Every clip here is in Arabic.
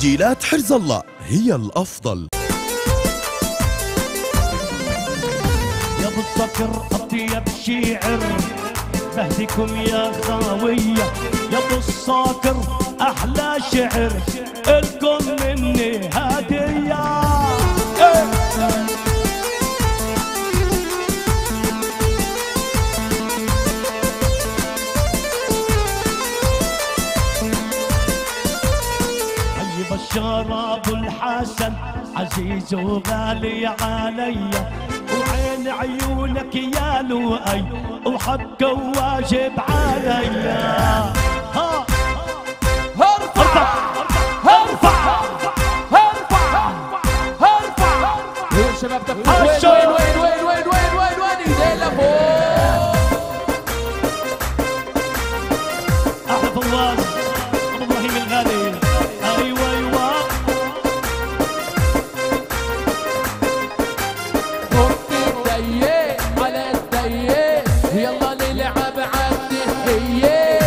تسجيلات حرز الله هي الأفضل. يا ابو الصقر أطيب شيعر بهديكم يا خاوية، يا ابو الصقر أحلى شعر إلكم مني هدية. شراب الحسن عزيز وغالي علي، وعين عيونك يا لؤي وحق واجب علي. ها ارفع ارفع ارفع ارفع يا شباب، وين وين وين وين وين وين وين ايدينا فوق. احلى فواز ابو ابراهيم الغالي، يلا نلعب عبد الحيه.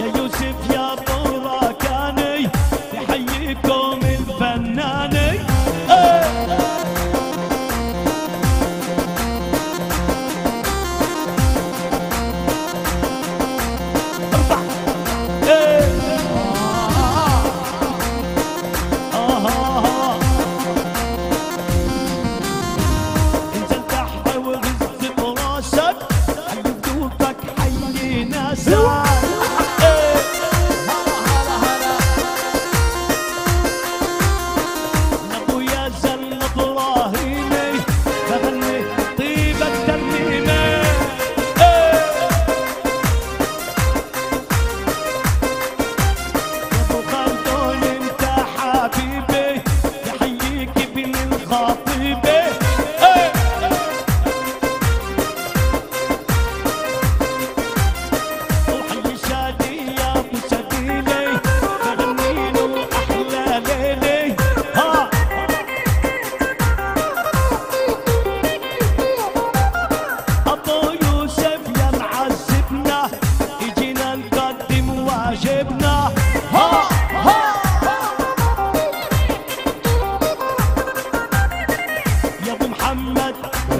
يا يوسف يا براكاني يحييكم الفناني.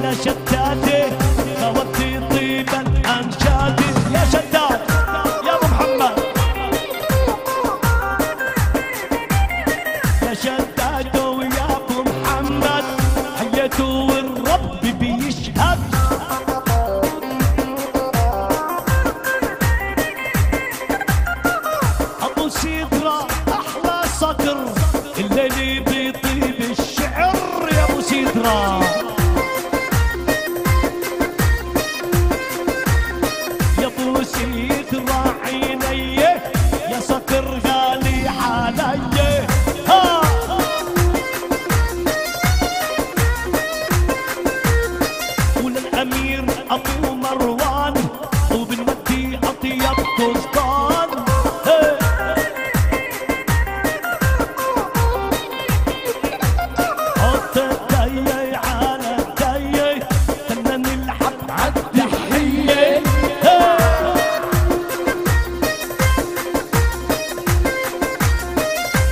لا شتاتي خوتي طيبا أمجادي، يا شتات يا ابو محمد، يا شتات ويا ابو محمد حياته والرب بيشهد. ابو سيدرا احلى صقر الليل بيطيب الشعر، يا ابو سيدرا. أبو مروان وبنودي أطيب كزبان. حط الداية على الداية خلنا نلعب عالتحية.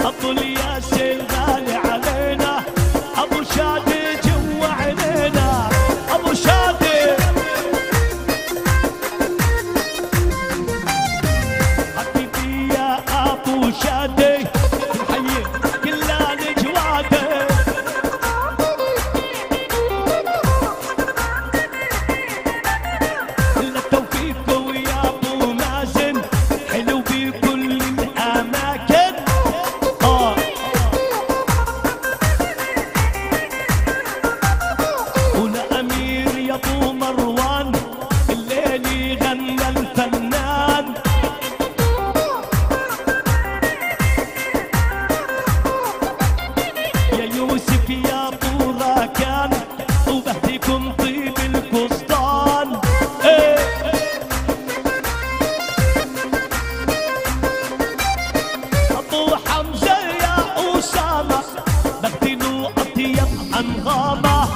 أبو الياس الغالي علينا، أبو شادي جوا علينا، أبو شادي. شادي الحي كلها نجوادي، كل التوفيق ويا ابو مازن حلو بكل الاماكن. ولامير يا ابو مروان الليل يغنى الفنان. يا براكان وبهديكم طيب الكسطان. ابو حمزه يا اسامه بهدينه اطيب انغامه.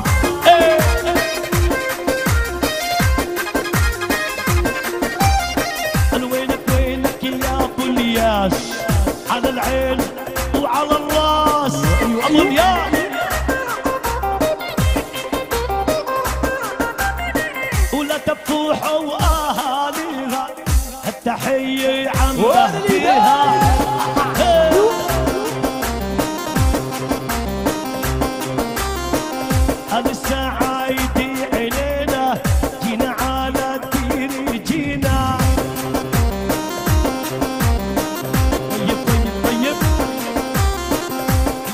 محمد يا ولا تفوحة وأهاليها التحية عن أهليها هذه الساعة يدي علينا جينا على الدير جينا طيب طيب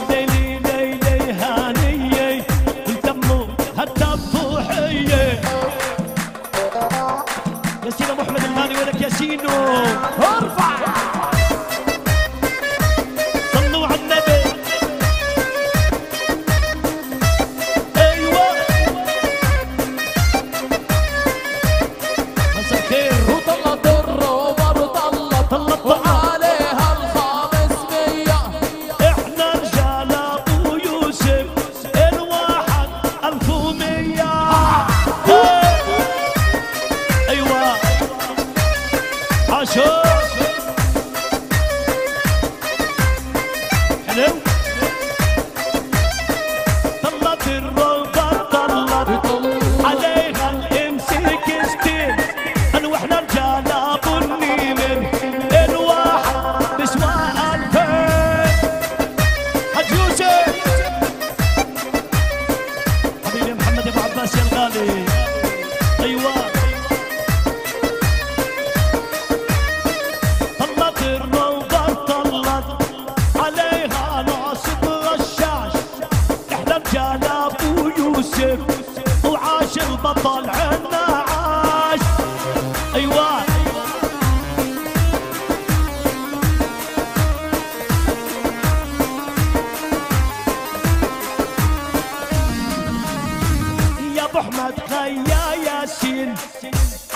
طيب ليلي ليلي هانية والدمو هالتفوحية ياسين أبو أحمد الماني ولك ياسينو ارفع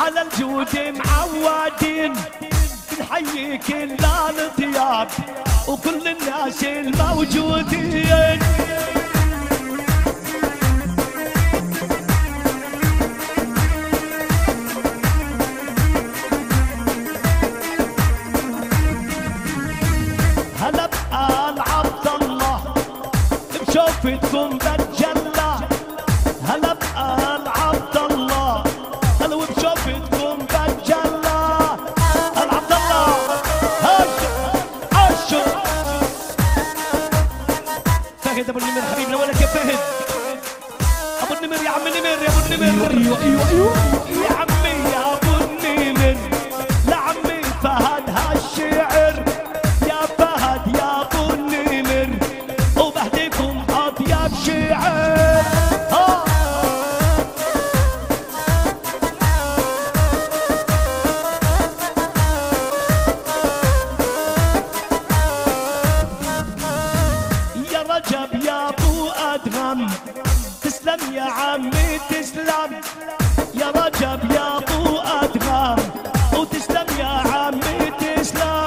على الجود معودين بنحيي كل الطياب وكل الناس الموجودين هلا بآل عبد الله بشوفتكم بتجلى هلا بآل عبد الله هلا وبشوفتكم بتجلى آل عبد الله عشر فهد ابو النمر حبيبنا ولك يا فهد ابو النمر يا عم النمر يا ابو النمر ايوه ايوه ايوه يا عمي يا ابو النمر لعمي فهد هالشعر يا فهد يا ابو النمر وبهديكم اطيب شعر تسلم يا عمي تسلم يا رجب يا ابو ادهم وتسلم يا عمي تسلم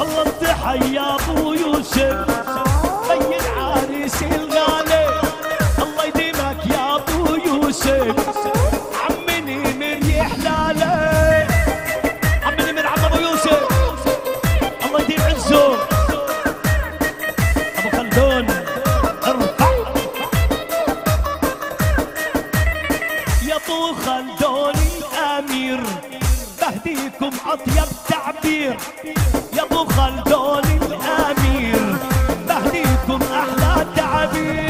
الله امتحن يا ابو يوسف بين عريس الغالي الله يديمك يا ابو يوسف بهديكم أطيب تعبير يا أبو خلدون الأمير بهديكم أحلى تعبير